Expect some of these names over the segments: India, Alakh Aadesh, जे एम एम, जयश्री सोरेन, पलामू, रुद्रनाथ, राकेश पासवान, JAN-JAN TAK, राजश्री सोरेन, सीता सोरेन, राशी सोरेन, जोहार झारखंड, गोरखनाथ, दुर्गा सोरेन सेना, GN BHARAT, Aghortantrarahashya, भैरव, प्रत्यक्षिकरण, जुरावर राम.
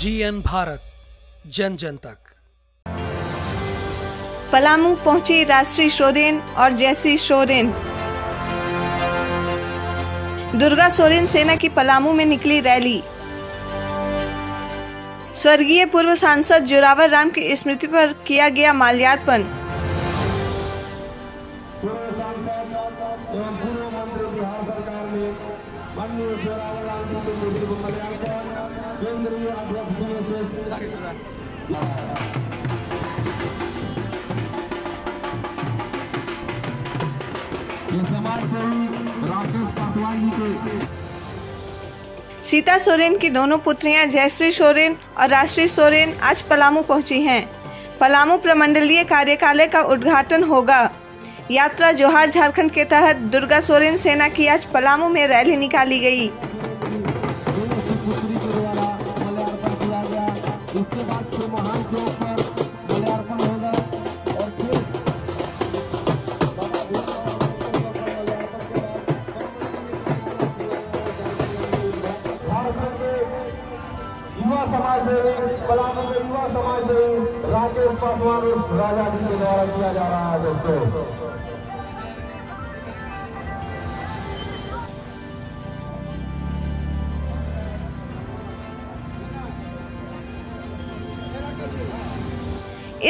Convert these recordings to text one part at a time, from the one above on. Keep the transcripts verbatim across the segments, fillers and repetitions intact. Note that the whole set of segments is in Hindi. जीएन भारत जन जन तक। पलामू पहुंची राजश्री सोरेन और जयश्री सोरेन। दुर्गा सोरेन सेना की पलामू में निकली रैली। स्वर्गीय पूर्व सांसद जुरावर राम की स्मृति पर किया गया माल्यार्पण। राकेश पासवान के सीता सोरेन की दोनों पुत्रियां जयश्री सोरेन और राशी सोरेन आज पलामू पहुंची हैं। पलामू प्रमंडलीय कार्यकालय का उद्घाटन होगा। यात्रा जोहार झारखंड के तहत दुर्गा सोरेन सेना की आज पलामू में रैली निकाली गई। पलामू के युवा समाज से राकेश पासवान और राजश्री सोरेन द्वारा किया जा रहा है। दोस्तों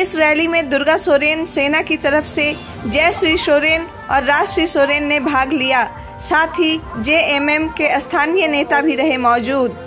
इस रैली में दुर्गा सोरेन सेना की तरफ से जयश्री सोरेन और राशि सोरेन ने भाग लिया। साथ ही जे एम एम के स्थानीय नेता भी रहे मौजूद।